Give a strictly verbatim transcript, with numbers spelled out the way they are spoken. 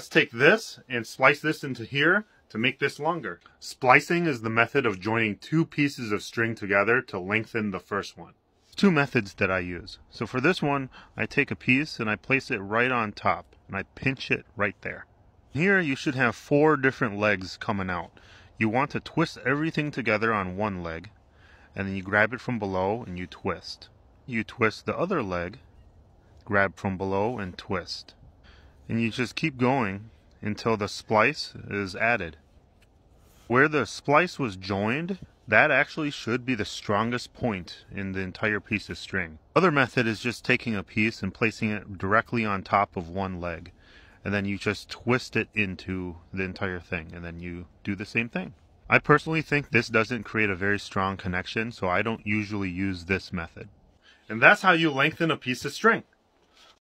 Let's take this and splice this into here to make this longer. Splicing is the method of joining two pieces of string together to lengthen the first one. Two methods that I use. So for this one, I take a piece and I place it right on top and I pinch it right there. Here you should have four different legs coming out. You want to twist everything together on one leg, and then you grab it from below and you twist. You twist the other leg, grab from below and twist. And you just keep going until the splice is added. Where the splice was joined, that actually should be the strongest point in the entire piece of string. Other method is just taking a piece and placing it directly on top of one leg, and then you just twist it into the entire thing, and then you do the same thing. I personally think this doesn't create a very strong connection, so I don't usually use this method. And that's how you lengthen a piece of string.